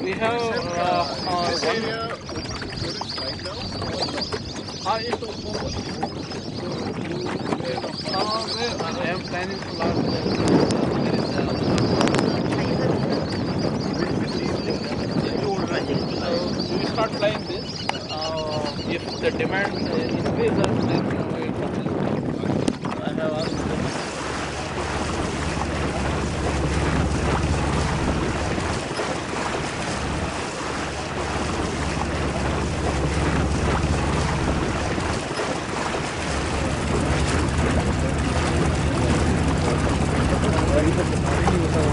We have I am planning to do we start flying this? If the demand increases, then we will continue. I have asked them. I